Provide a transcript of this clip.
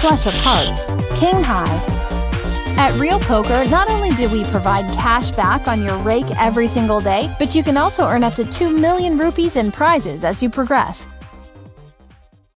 flush of hearts, king high. At Real Poker, not only do we provide cash back on your rake every single day, but you can also earn up to 2 million rupees in prizes as you progress.